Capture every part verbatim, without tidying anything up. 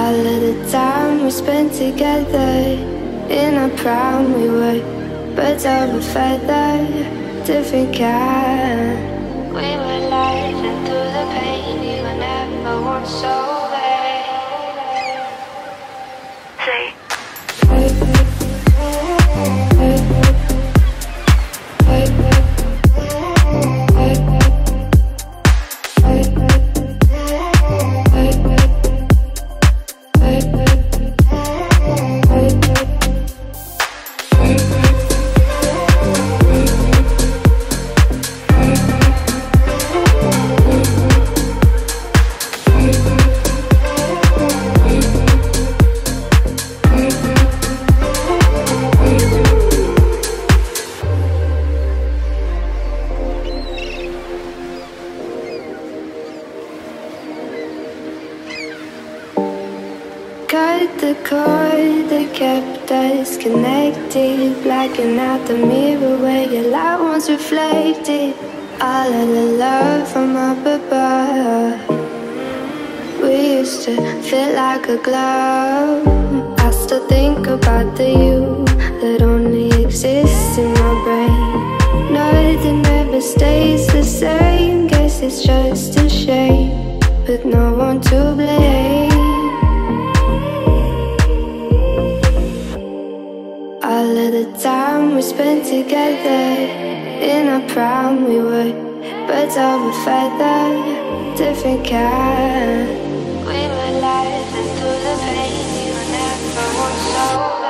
All of the time we spent together, in our prime we were birds of a feather, different kind. We were laughing through the pain, you were never once so. The cord that kept us connected, blacking out the mirror where your light once reflected. All of the love from up above, we used to fit like a glove. I still think about the you that only exists in my brain. Nothing ever stays the same, guess it's just a shame, with no one to blame. All of the time we spent together, in our prime we were birds of a feather, different kind. We were laughing through the pain, you were never once sober.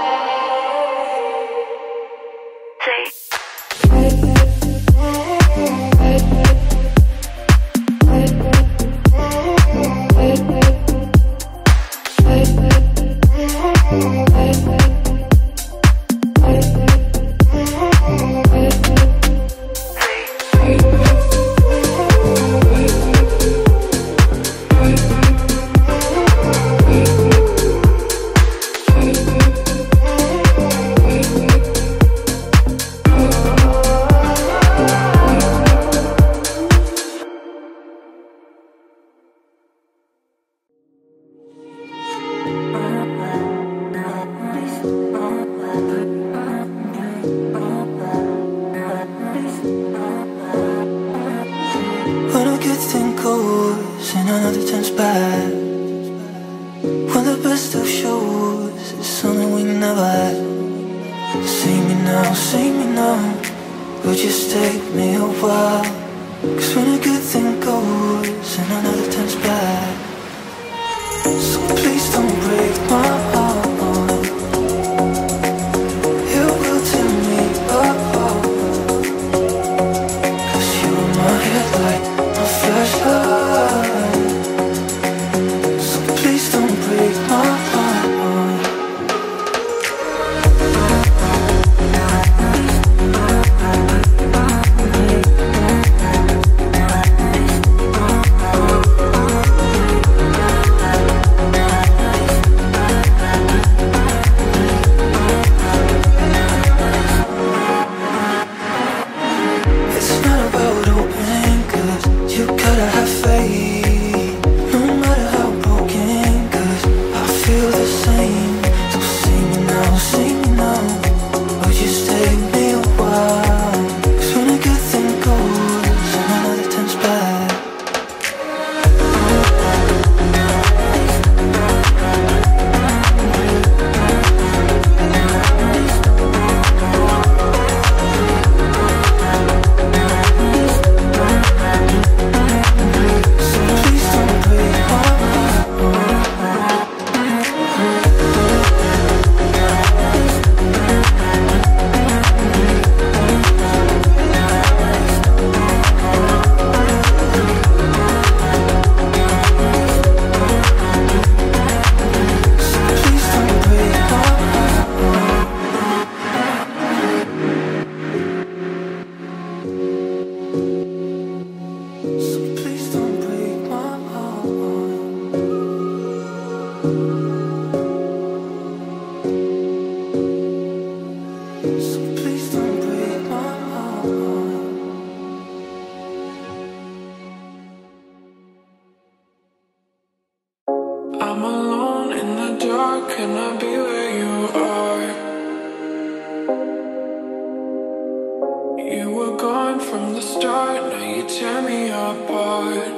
You were gone from the start, now you tear me apart.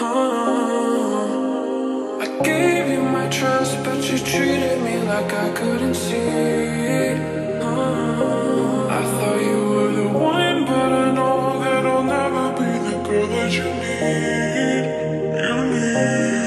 Oh, I gave you my trust, but you treated me like I couldn't see it. Oh, I thought you were the one, but I know that I'll never be the girl that you need. You need.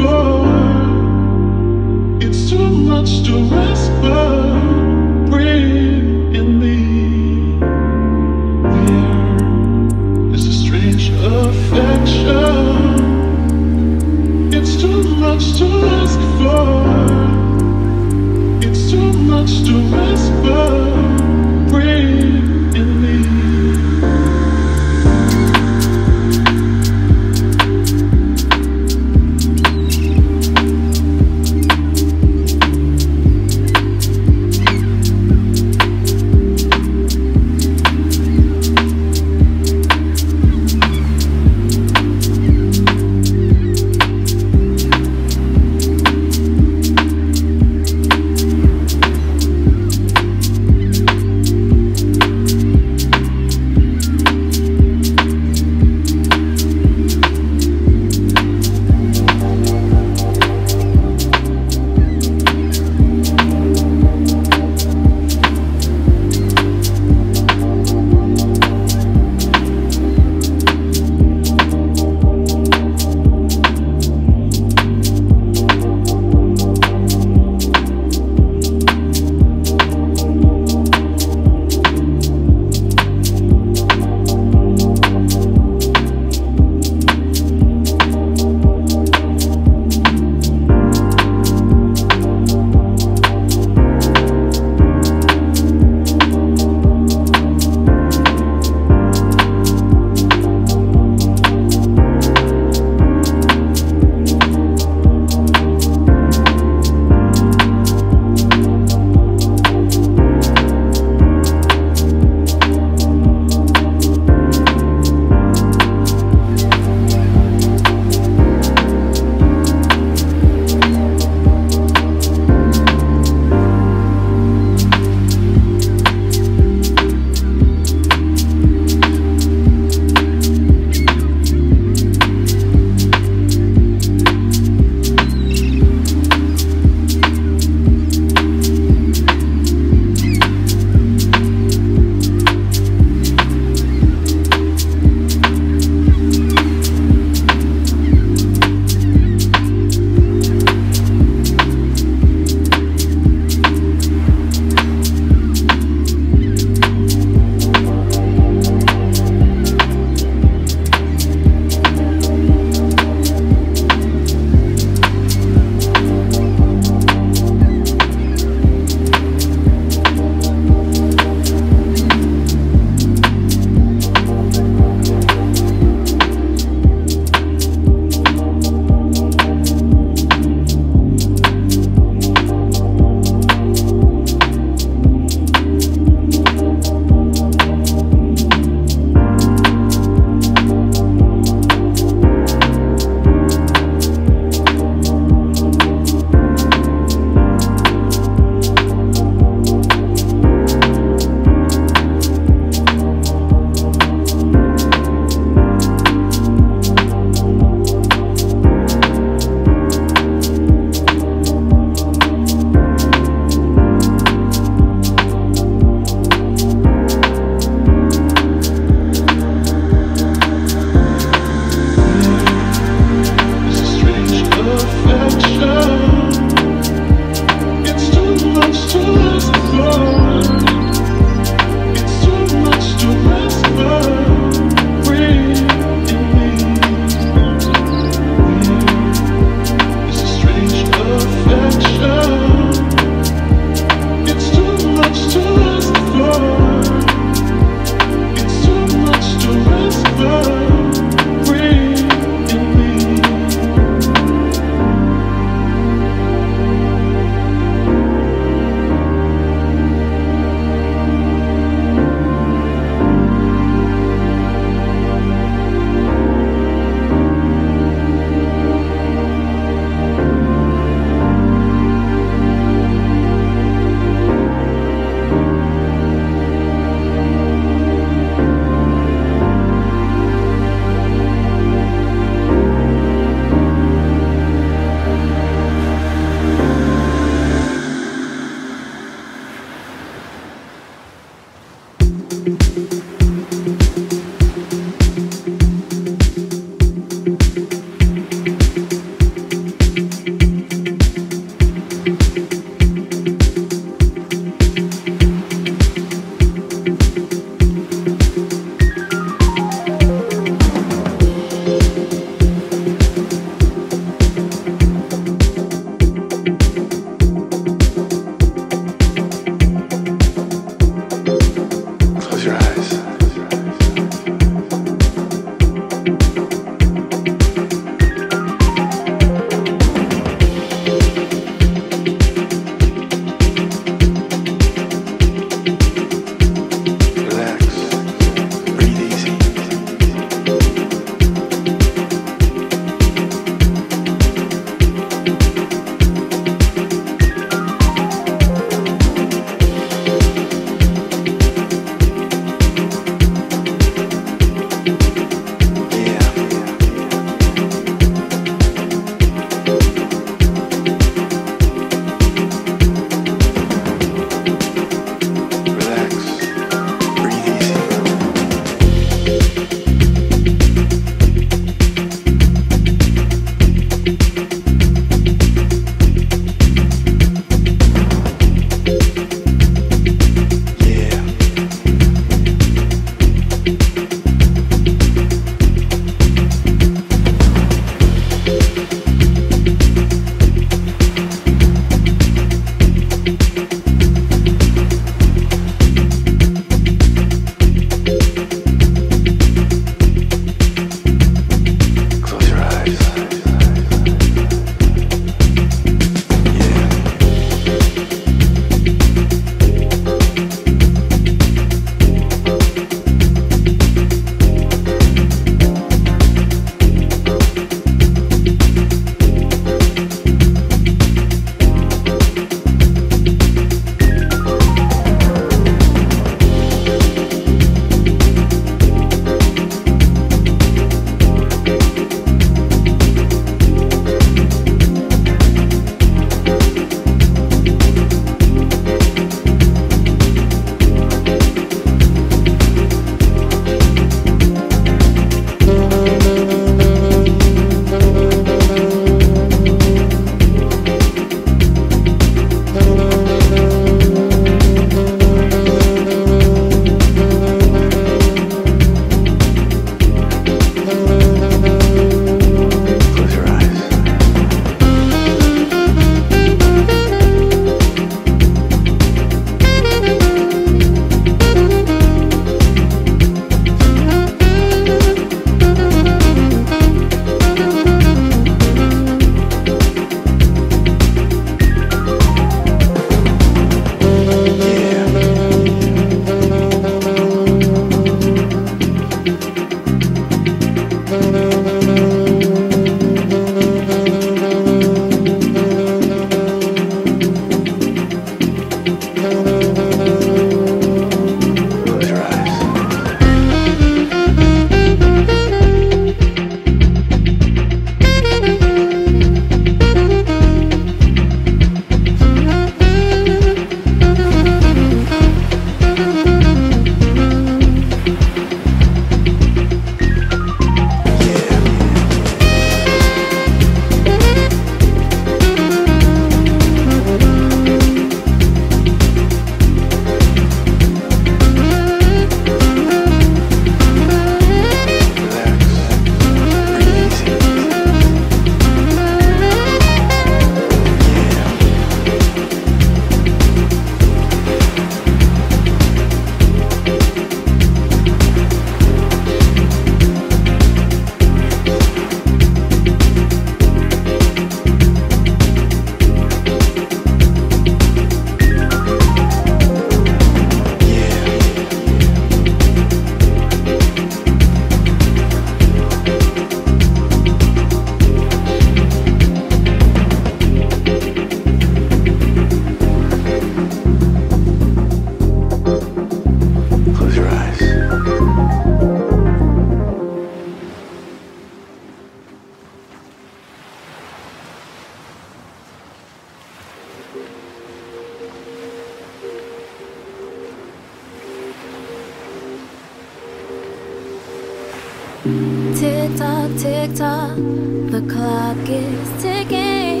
Tick tock, tick tock, the clock is ticking.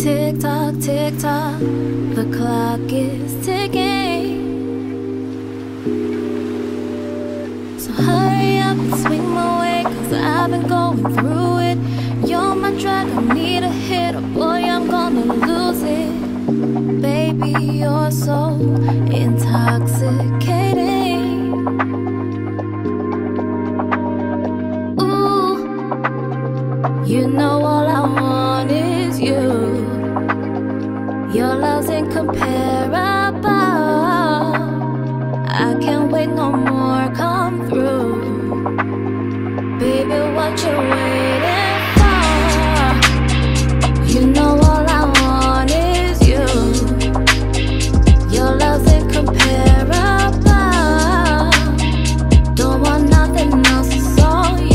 Tick tock, tick tock, the clock is ticking. So hurry up and swing my way, 'cause I've been going through it. You're my drug, I need a hit, oh boy, I'm gonna lose it. Baby, you're so intoxicated. You know all I want is you. Your love's incomparable. I can't wait no more, come through. Baby, what you waiting for? You know all I want is you. Your love's incomparable. Don't want nothing else, it's all you.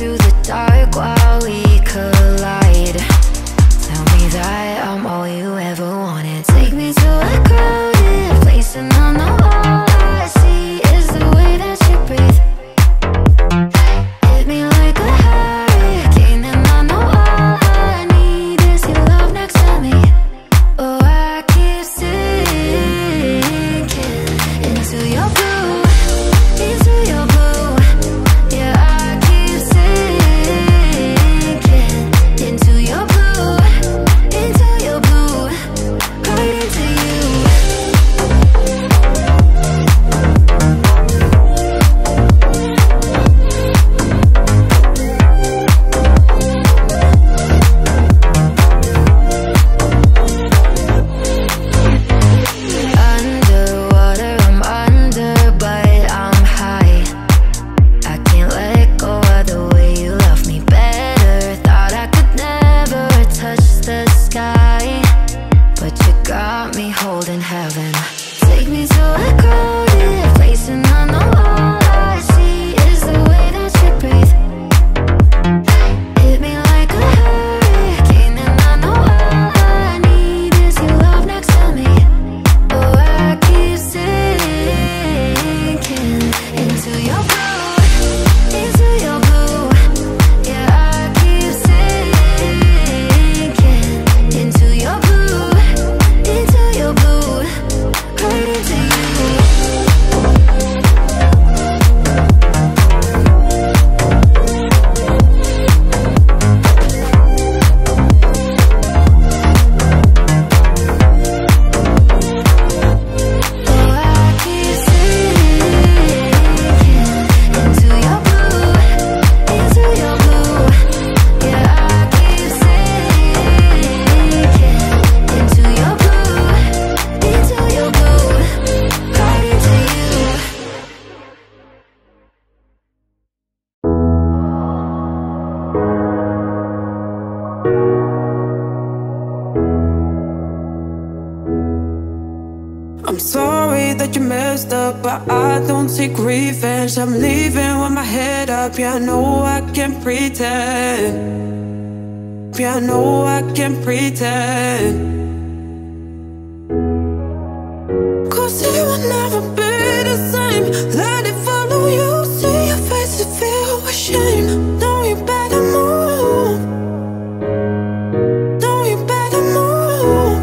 To the dark while we collide. Tell me that I'm all you ever wanted. Take me to a crowded place and I know all I see is the way that you breathe. Hit me like a hurricane and I know all I need is your love next to me. Oh, I keep sinking into your blue, into your blue. I'm sorry that you messed up, but I don't take revenge. I'm leaving with my head up, yeah, I know I can't pretend. Yeah, I know I can't pretend. Cause it will never be the same. Let it follow you, see your face and feel ashamed. Know you better move. Know you better move.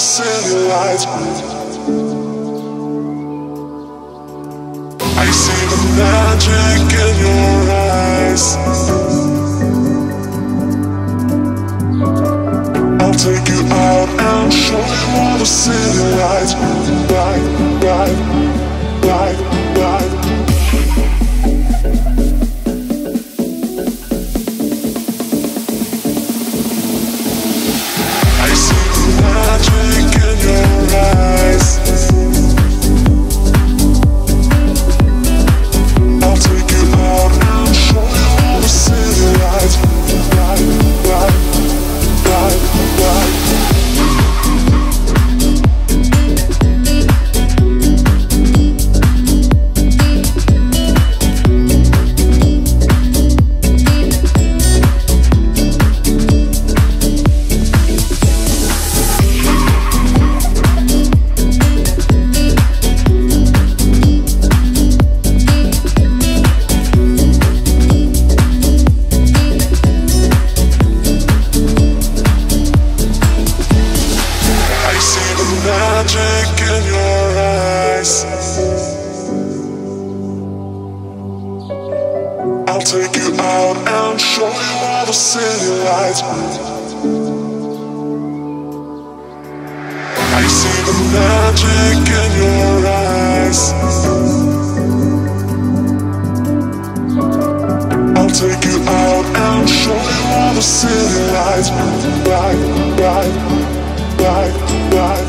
city lights blue. I see the magic in your eyes. I'll take you out and show you all the city lights blue. Light, light, light, light. Magic in your eyes. I'll take you out and show you all the city lights. Light, light, light, light.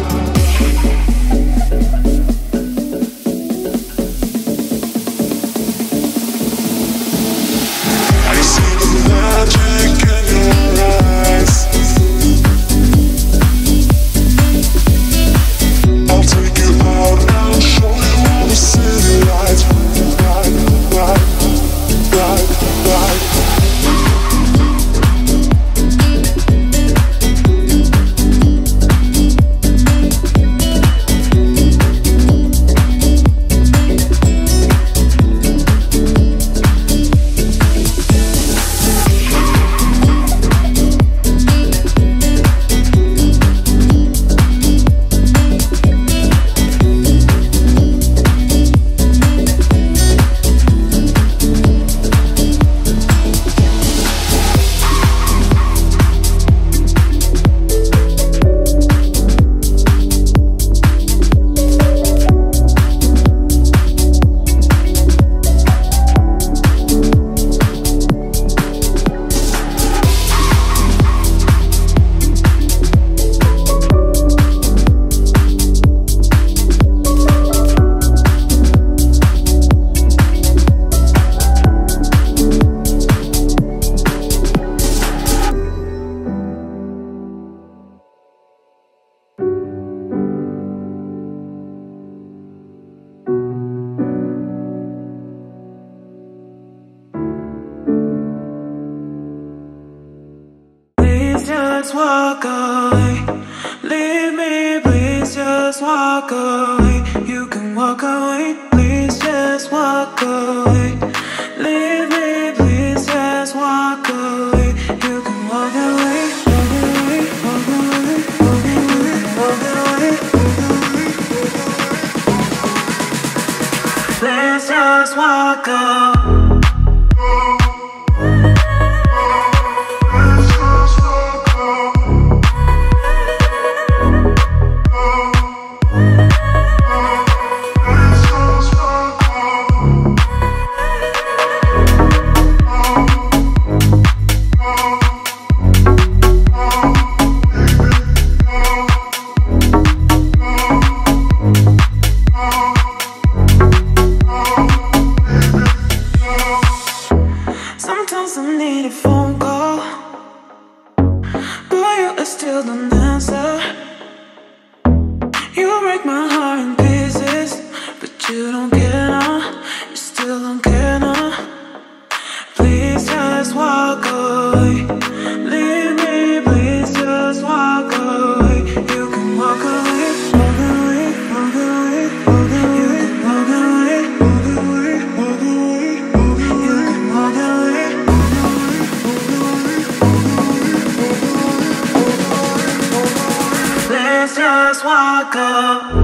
Let's just walk up. You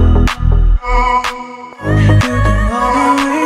can walk away.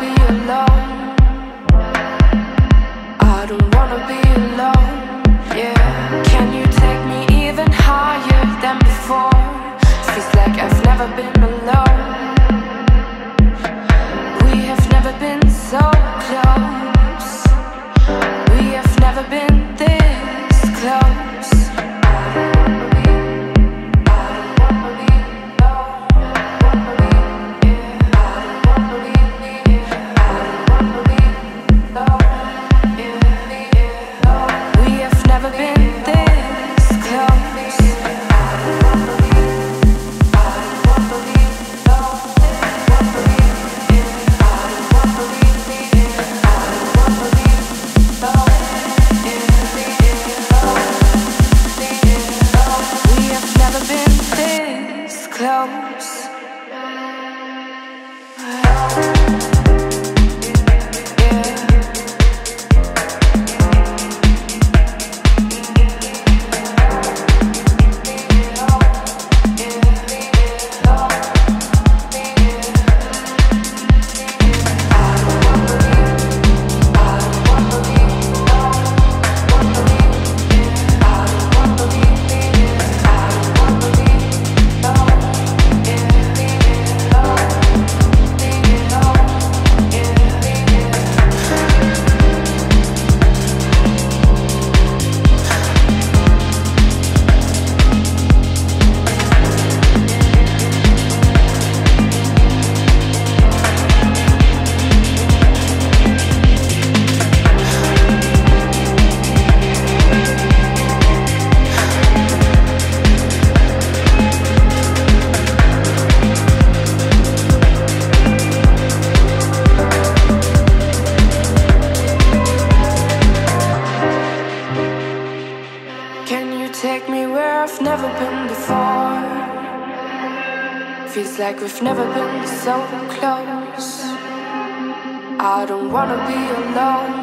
be alone. I don't wanna be alone, yeah. Can you take me even higher than before? Feels like I've never been alone. We have never been so close. We have never been this close. Feels like we've never been so close. I don't wanna be alone.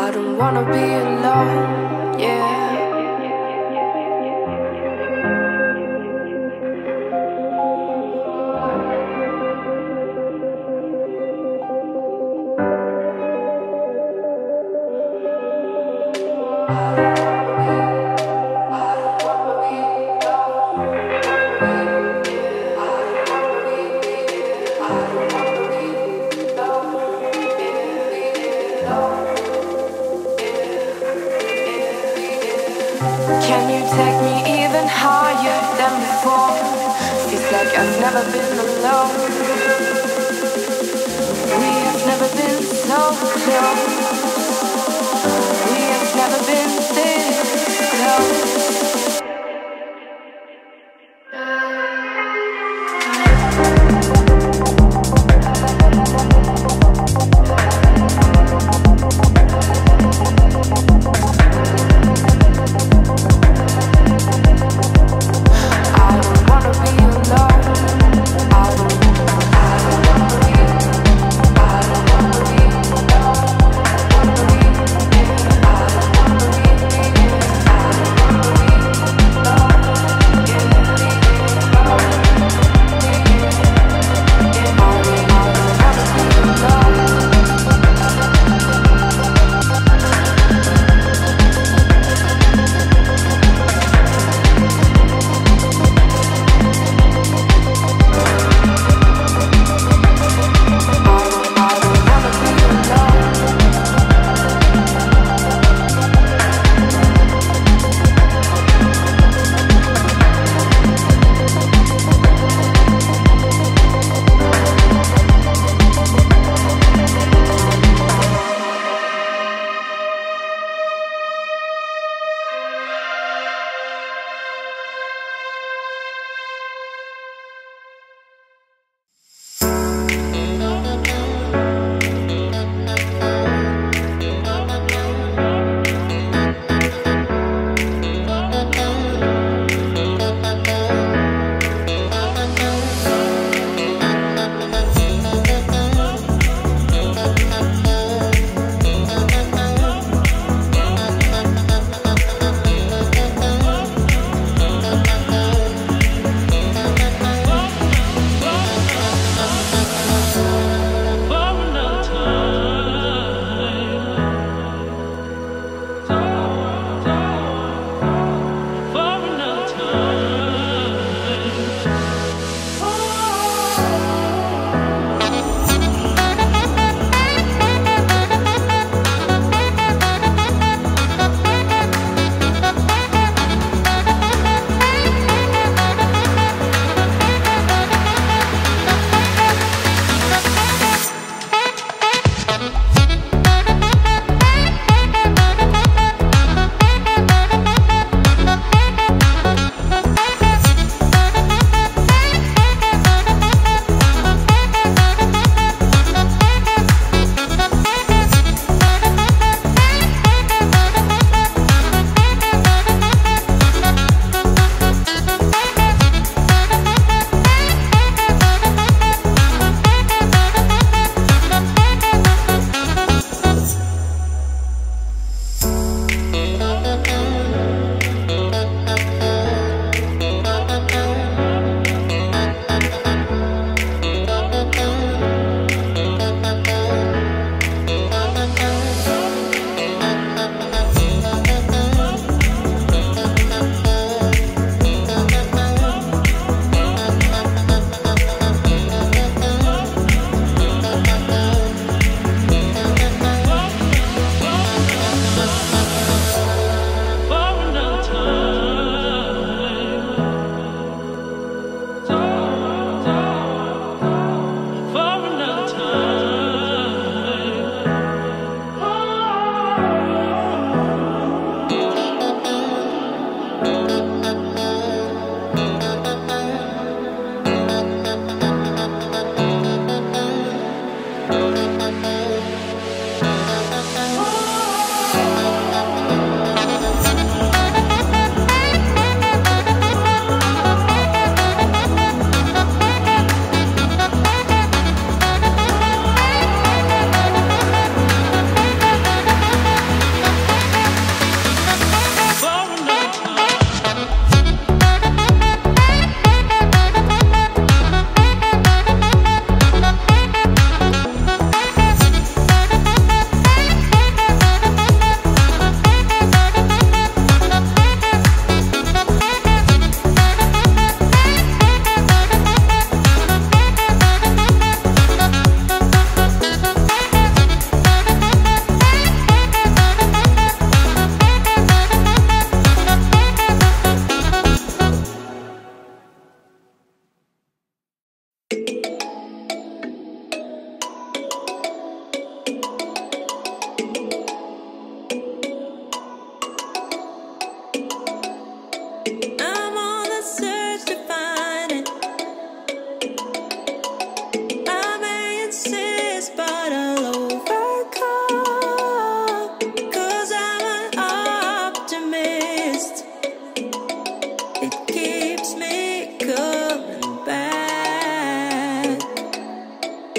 I don't wanna be alone, yeah.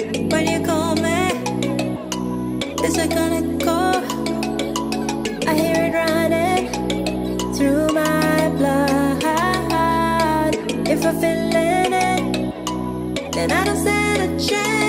When you call me, there's a kind of call. I hear it running through my blood. If I'm feeling it, then I don't stand a chance.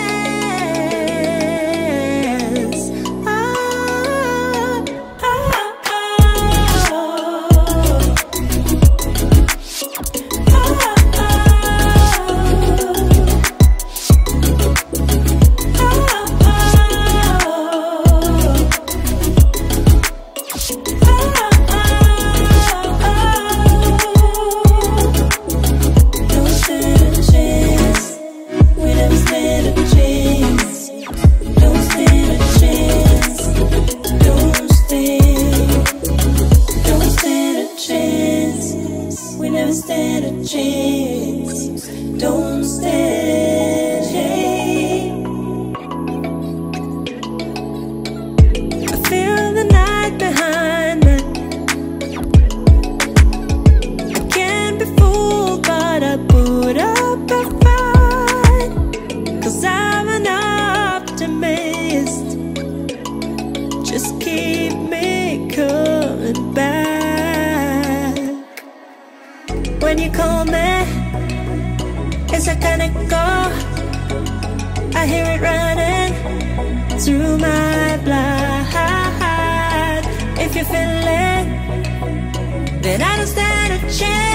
When you call me, it's a kind of call. I hear it running through my blood. If you feel it, then I don't stand a chance.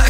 I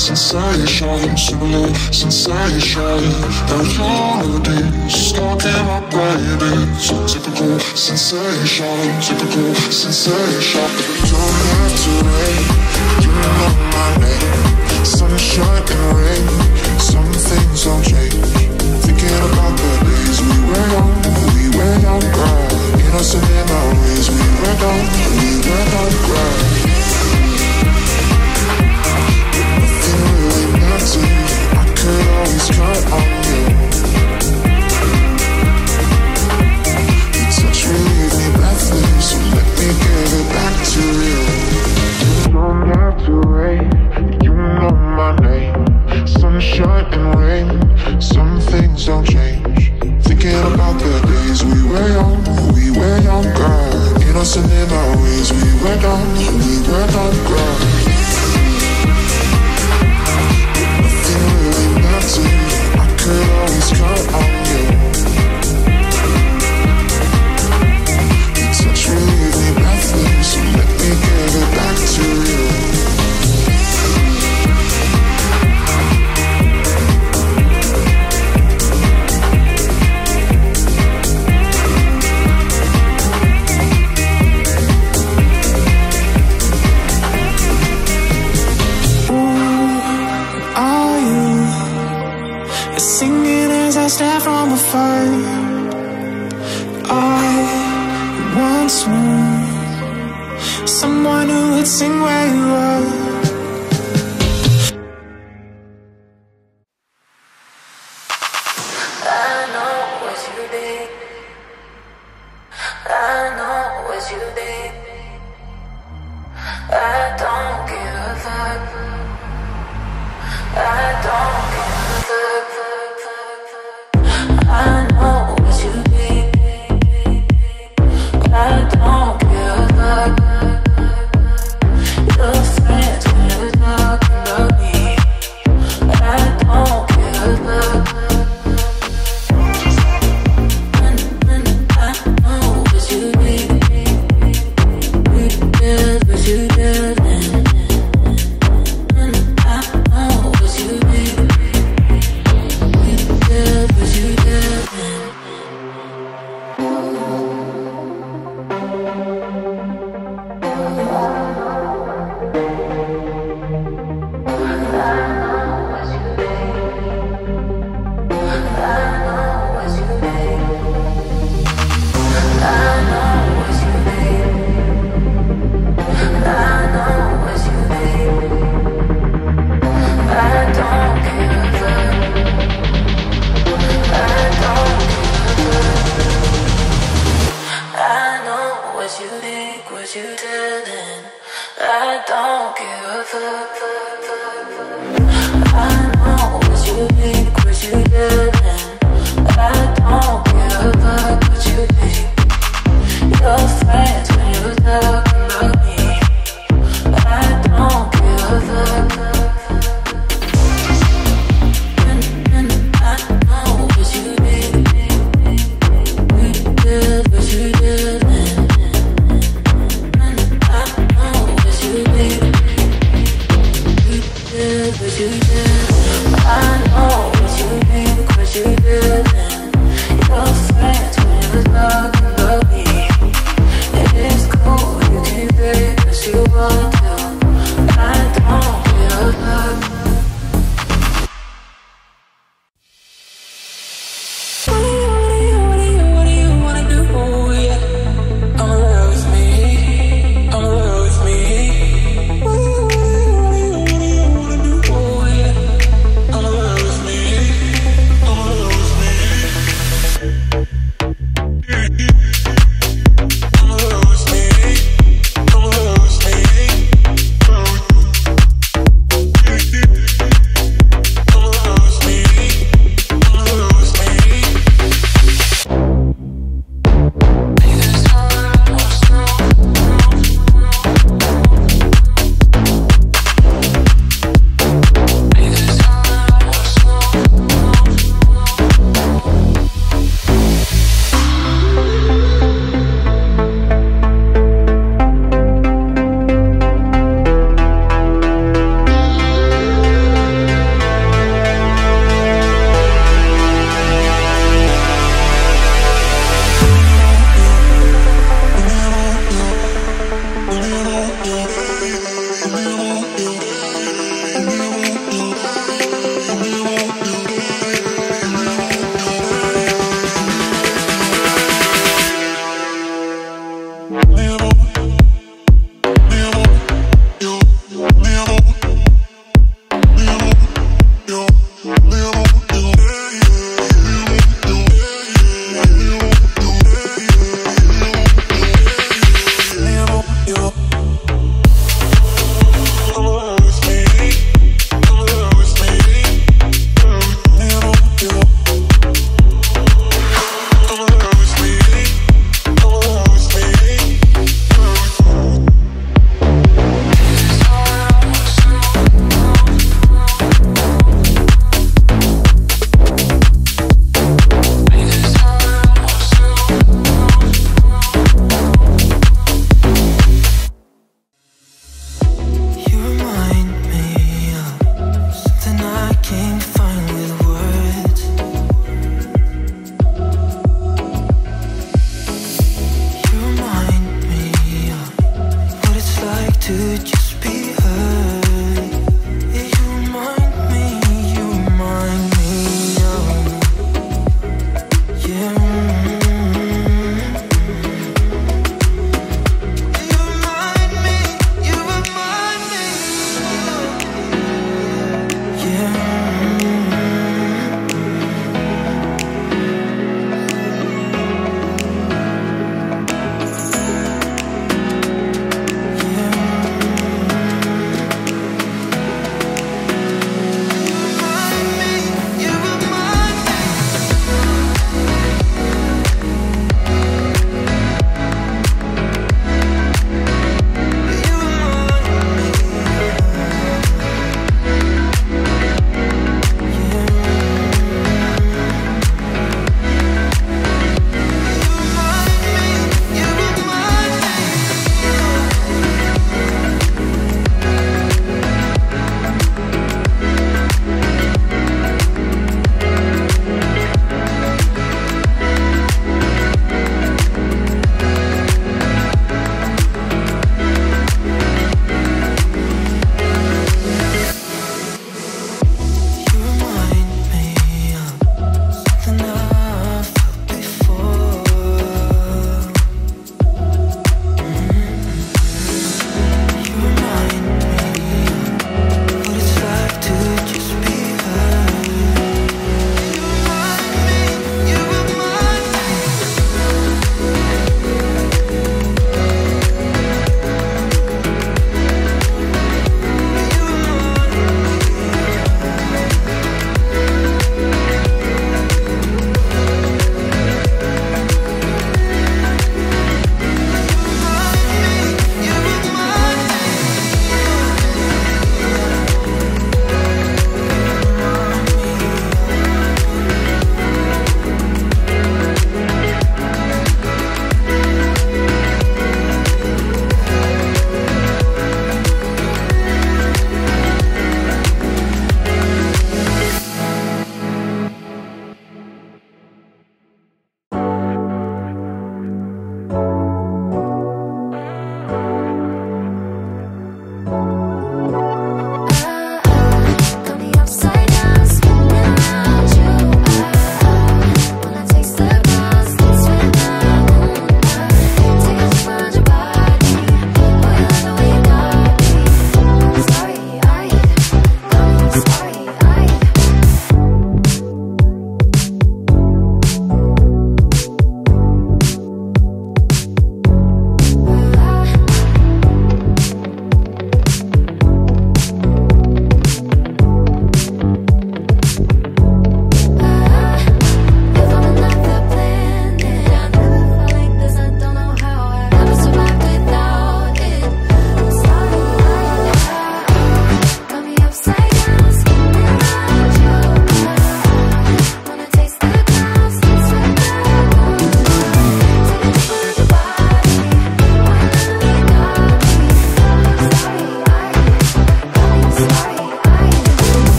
Sensation, similar sensation. Now you're a deep, stalking my baby. So typical sensation, typical sensation. Don't have to wait, you know my name. Sunshine and rain, some things don't change. Thinking about the days we were young, we were young, girl. Innocent in our ways, we were young, we were young, girl. I could always count on you. You touch me, leave me breathless, so let me give it back to you. You don't have to wait, you know my name. Sunshine and rain, some things don't change. Thinking about the days we were young, we were young, girl. Innocent in our ways, we were young, we were young, girl. I could always count on you. You touch me, leave me breathless, so let me give it back to you. Stare from afar, I once knew someone who would sing where you were.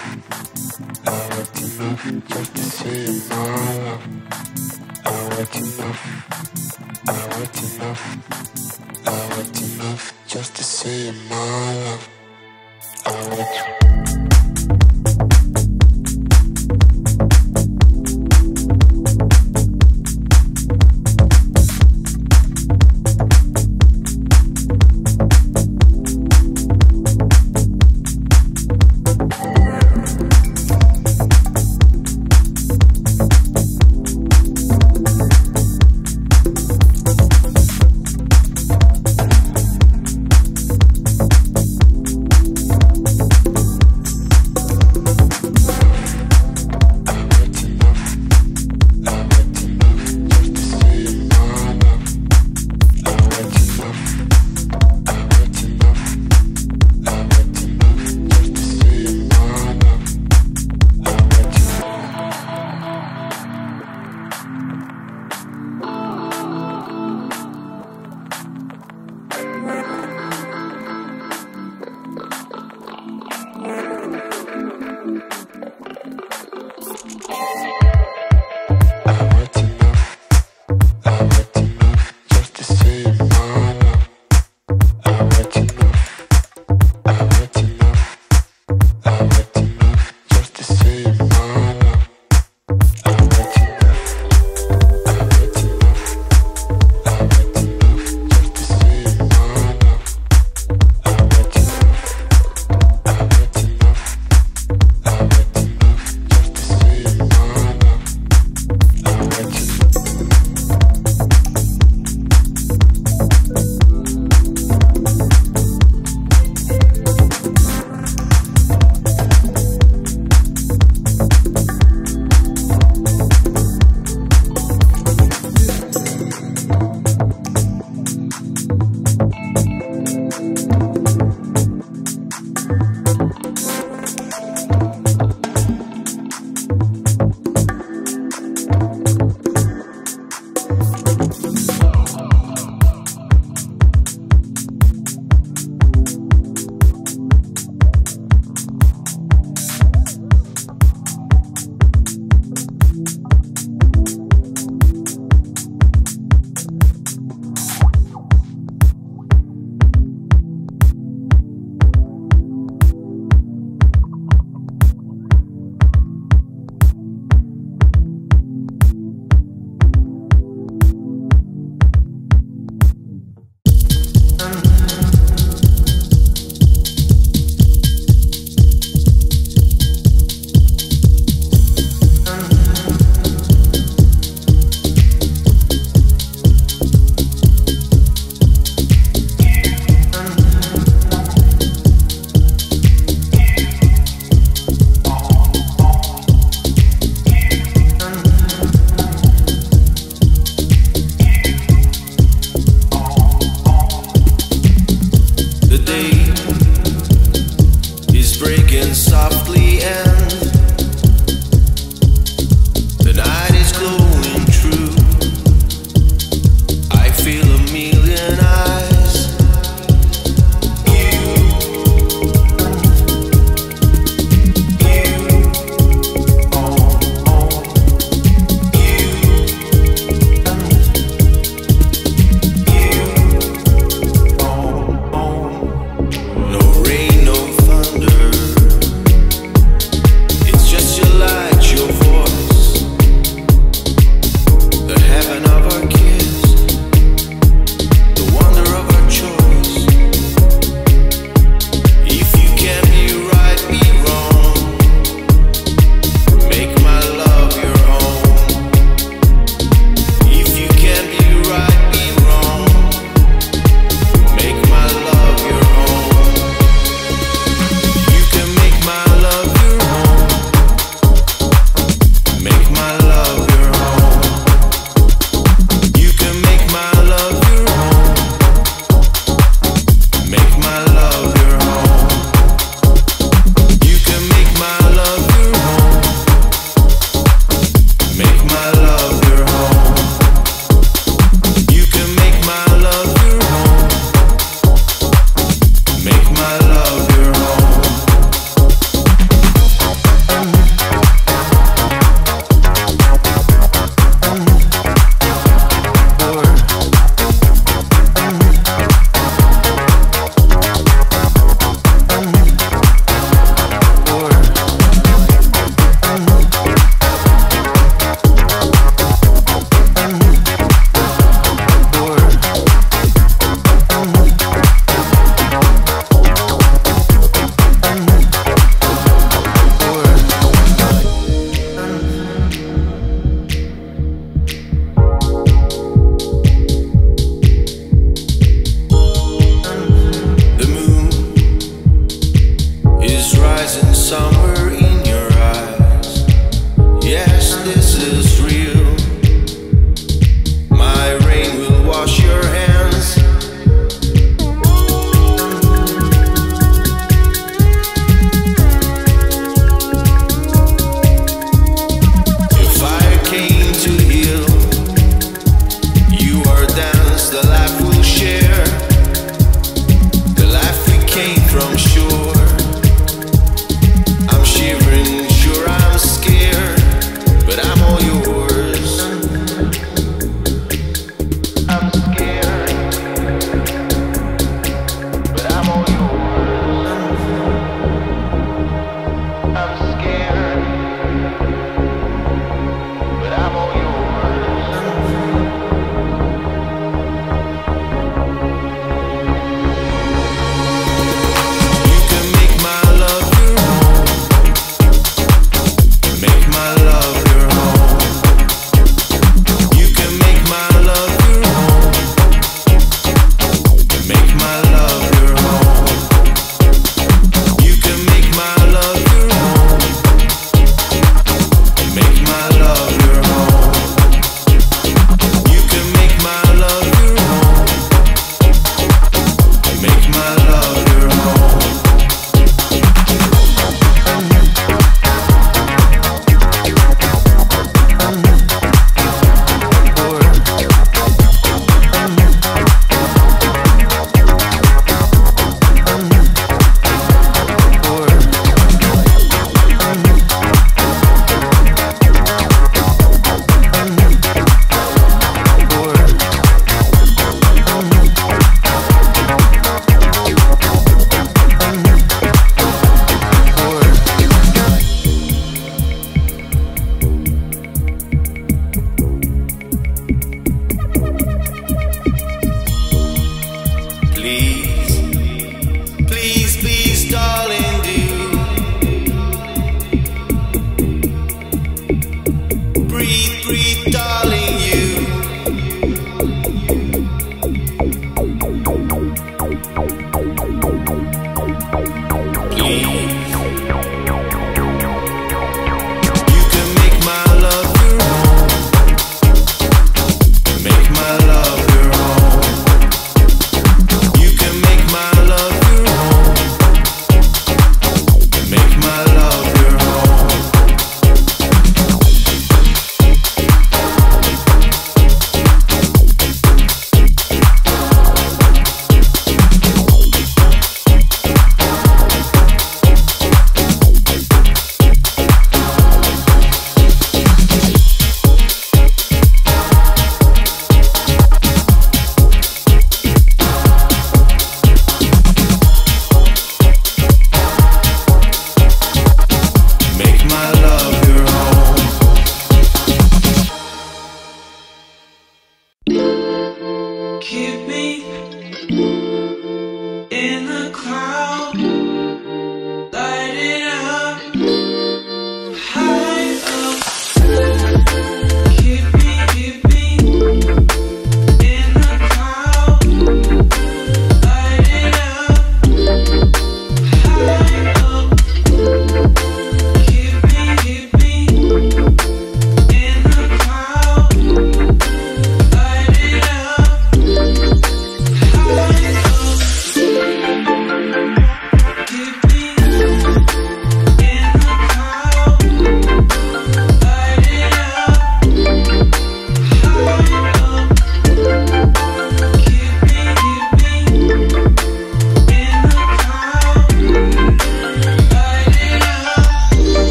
I want to love you just to say my love. I want to love. I want to love. I want to love just to say my love. I want to. We'll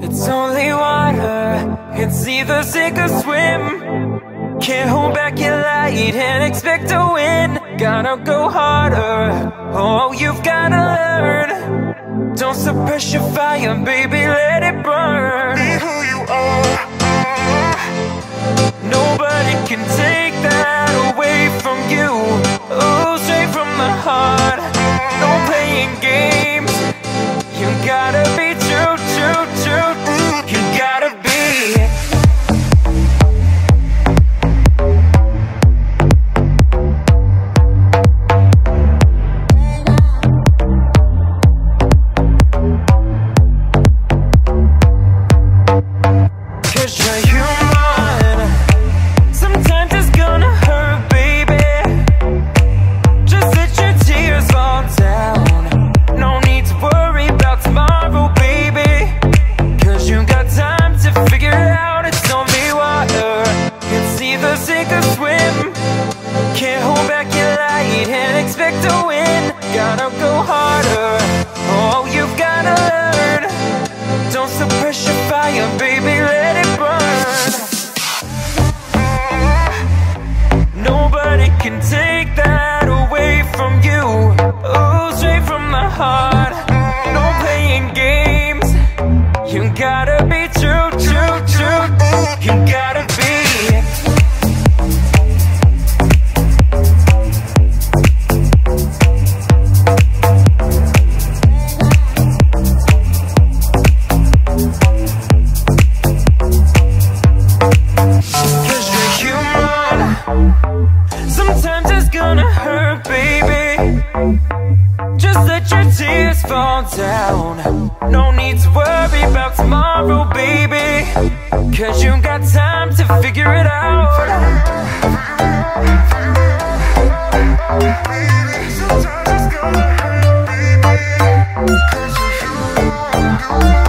It's only water, it's either sink or swim. Can't hold back your light and expect to win. Gotta go harder, oh you've gotta learn. Don't suppress your fire, baby, let it burn. Be who you are, nobody can take that away from you. Oh, straight from the heart, no playing games. You gotta be true, true, true. You gotta be. Sometimes it's gonna hurt, baby. Just let your tears fall down. No need to worry about tomorrow, baby, 'cause you got time to figure it out. Baby, sometimes it's gonna hurt, baby, 'cause you know, you know, you know, you know, you know, you know.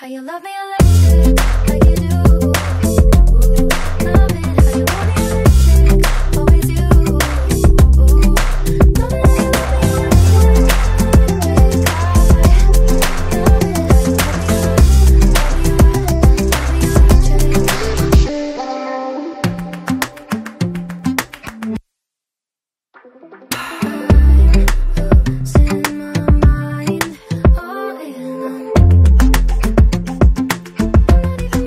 how you love me, I like it, how you do. Love it, how you want me, I like it, always you. Love it, how you love me, I like it, always I. Love it, how you love me, love me, love me. Thank you.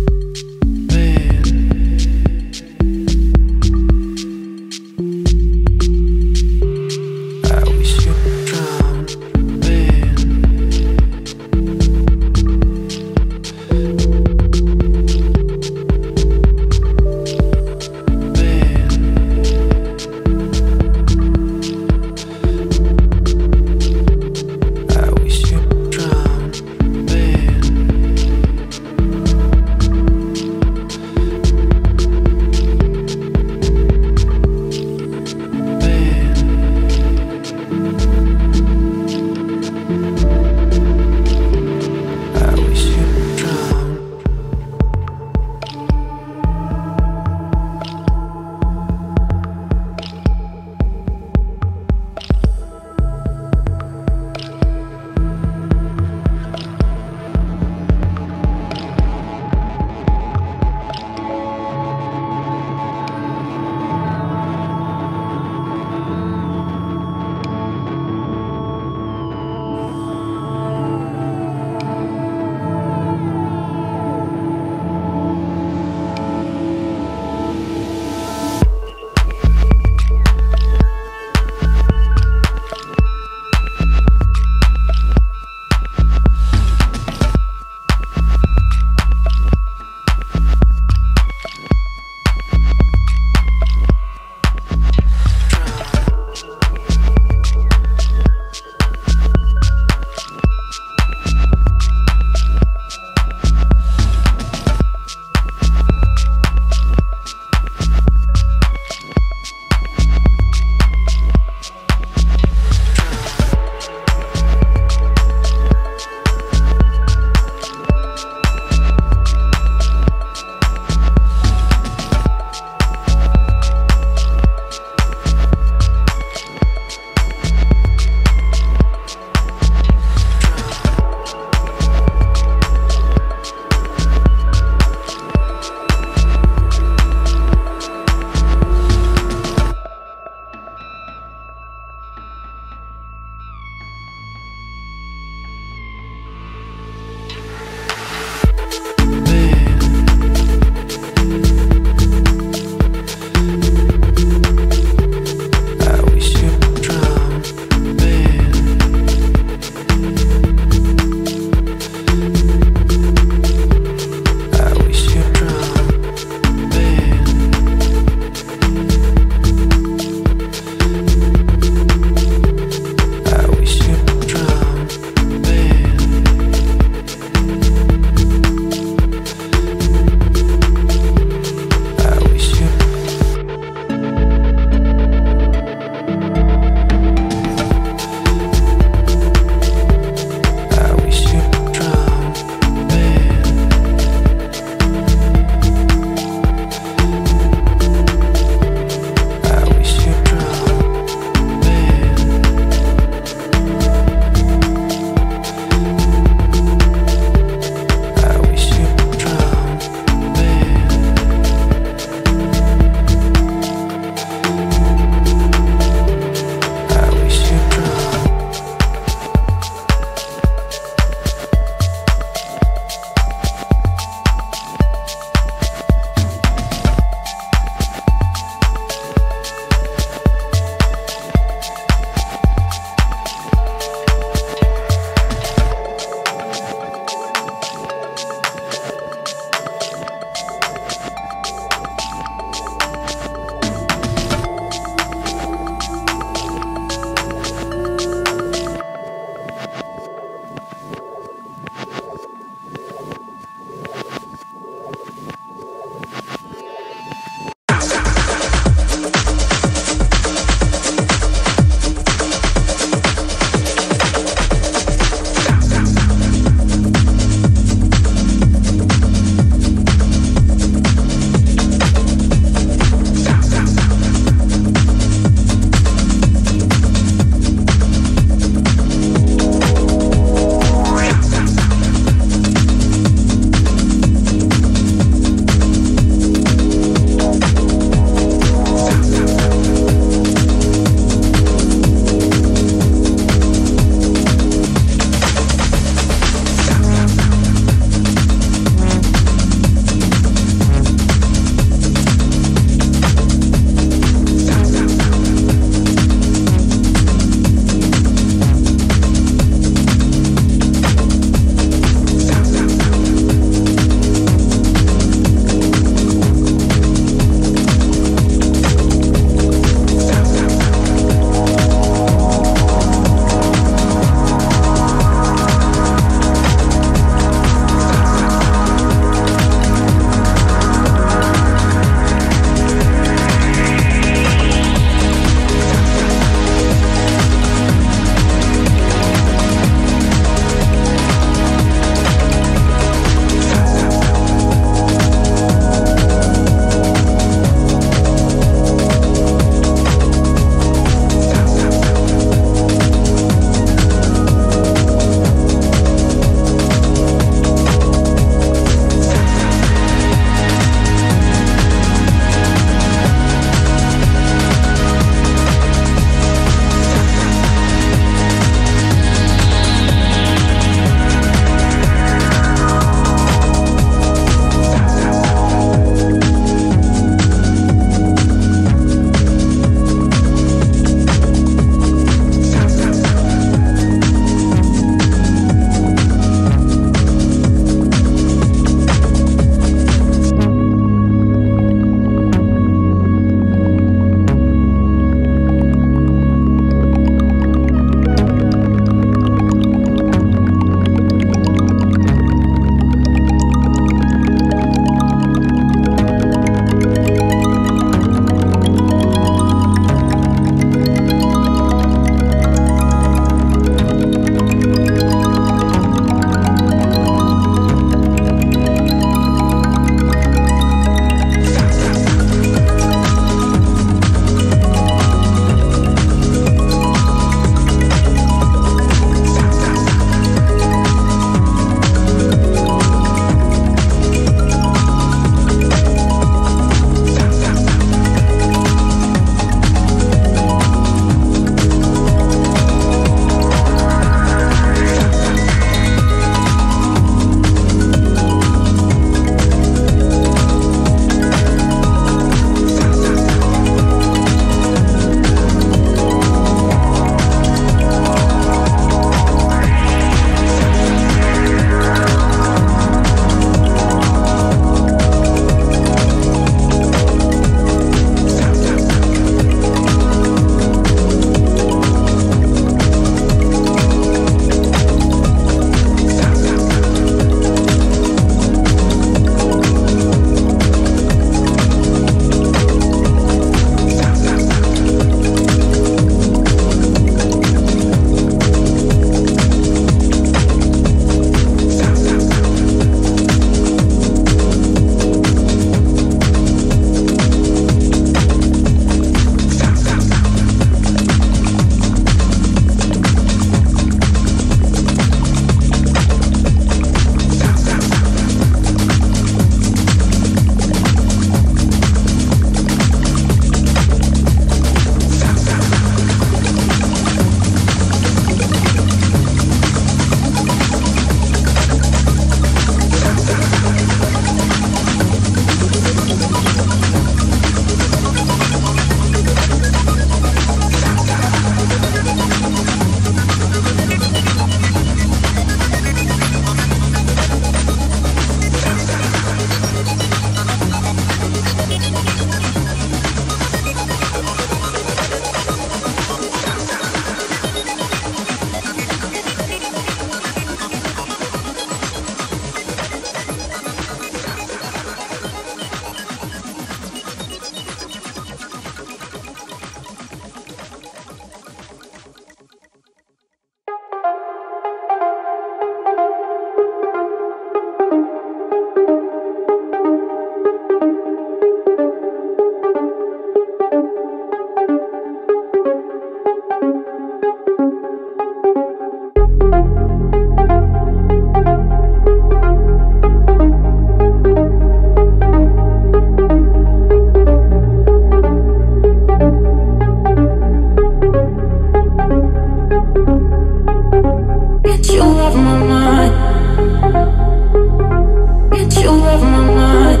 you out my mind.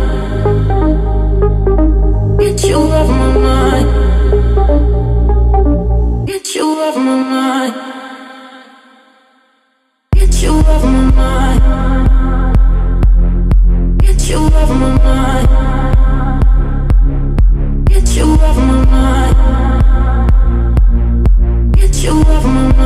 Get you out my mind. Get you out my mind. Get you out my mind. Get you out my mind. Get you out my mind. Get you out my mind.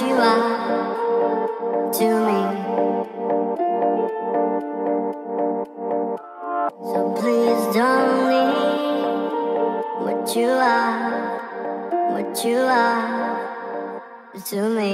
what you are to me. So please don't leave what you are, what you are to me.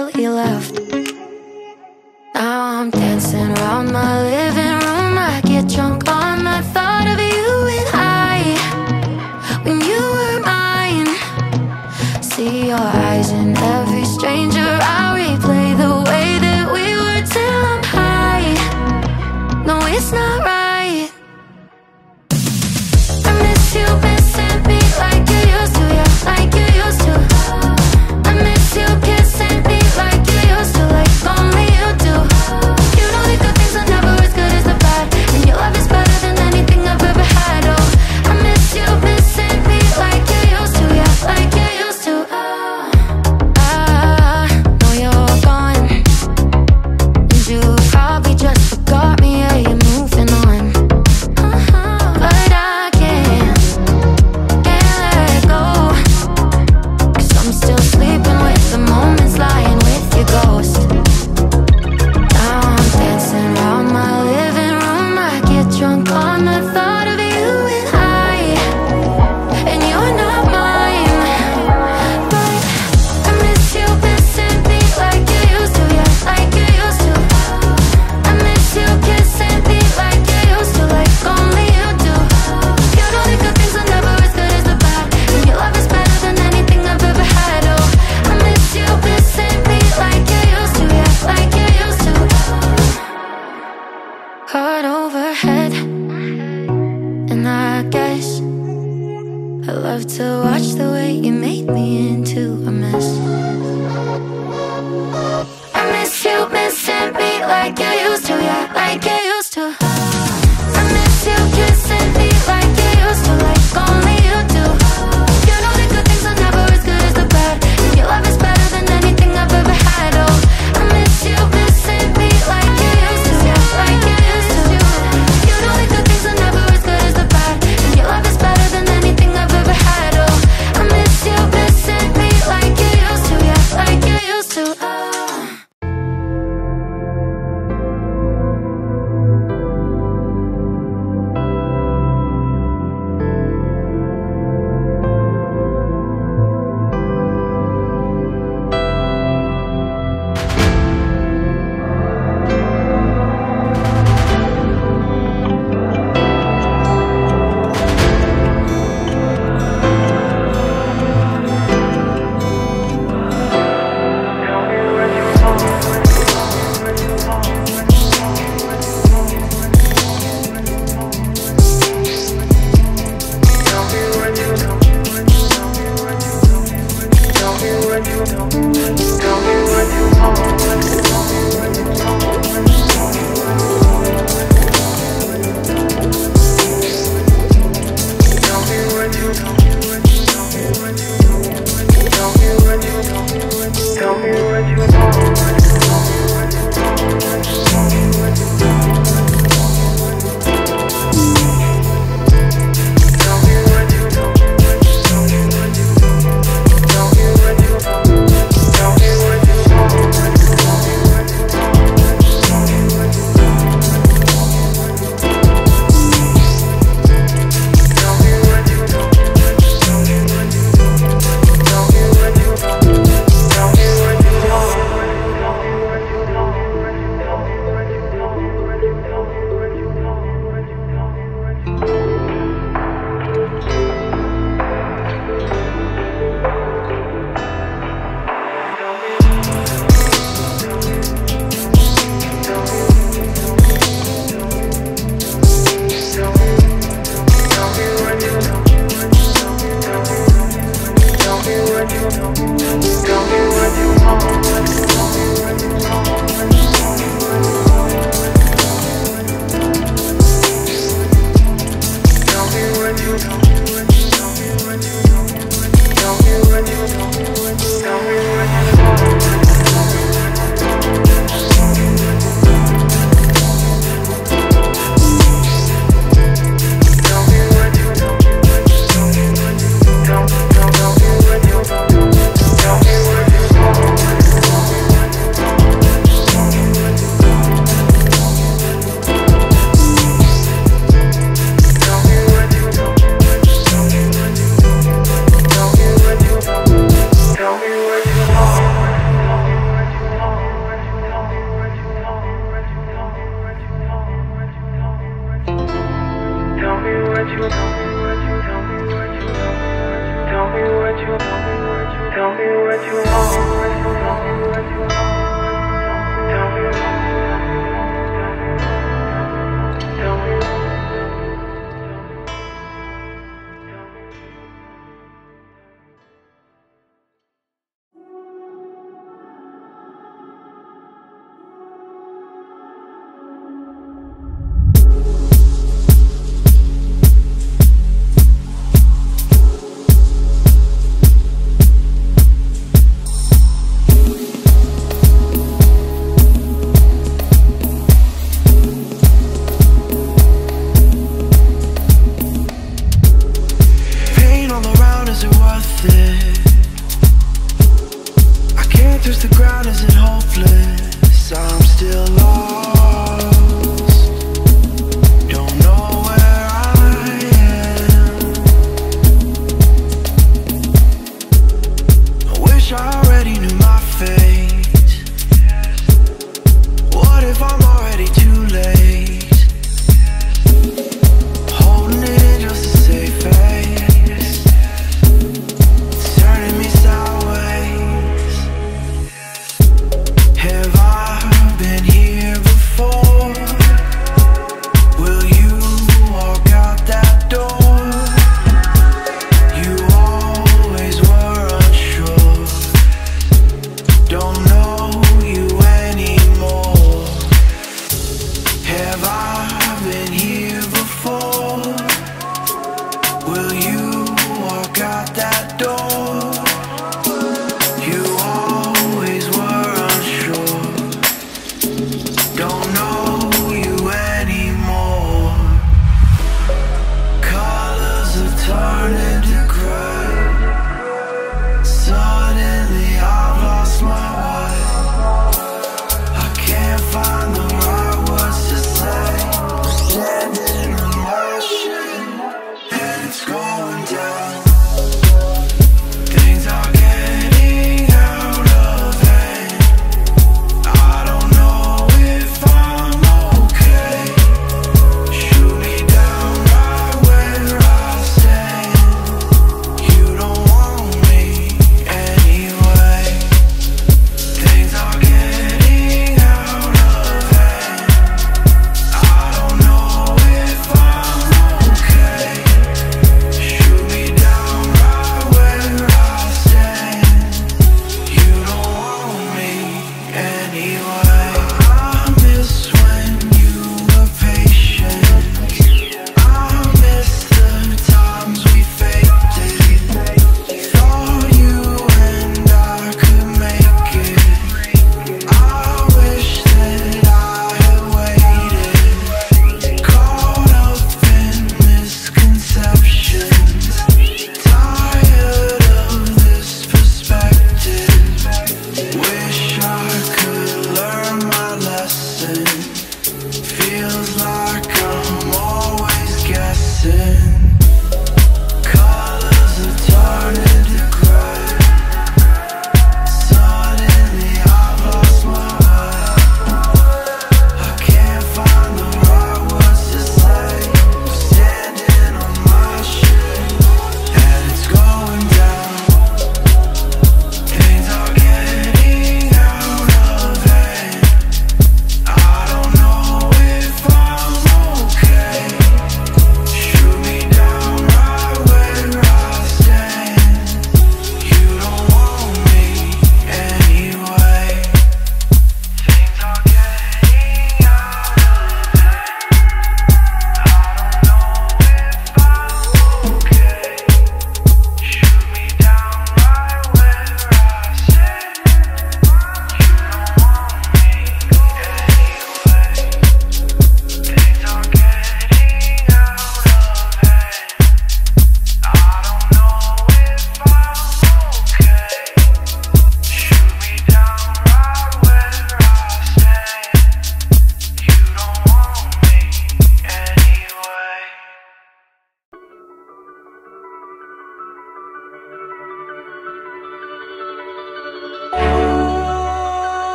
You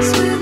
We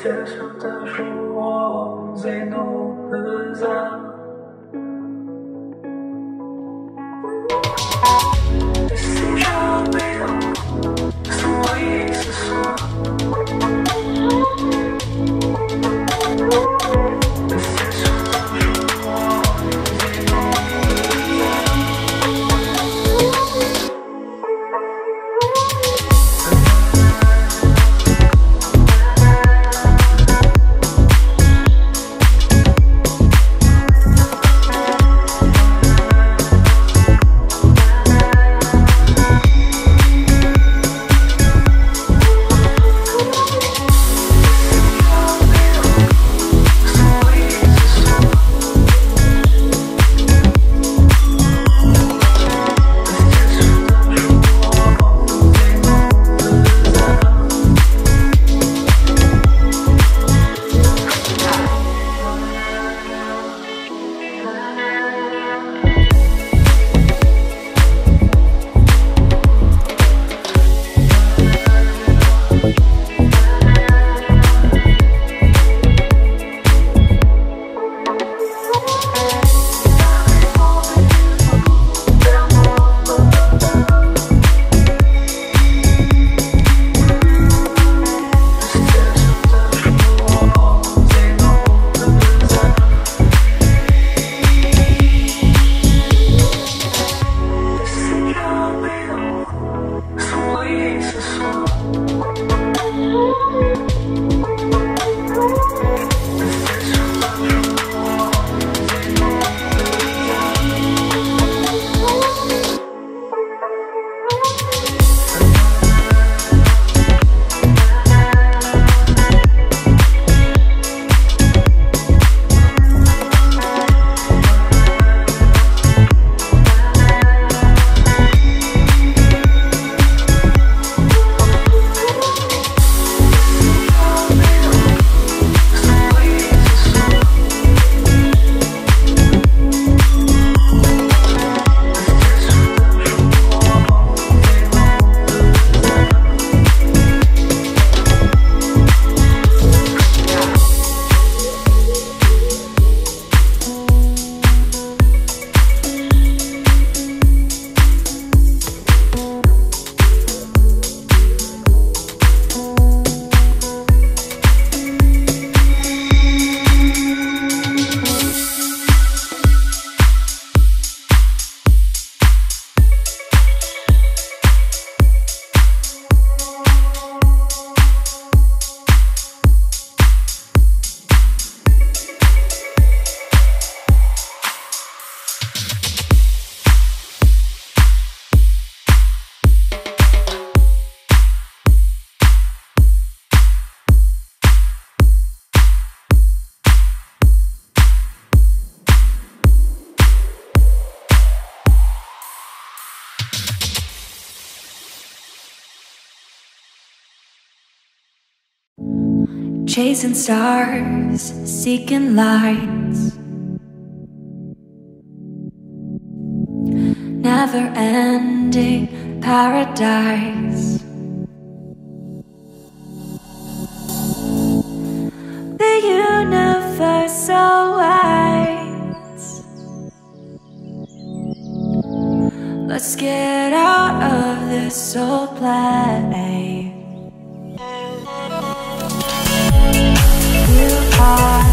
Precious of true walls and no desire. Chasing stars, seeking lights, never-ending paradise. The universe so wide. Let's get out of this old place. Bye.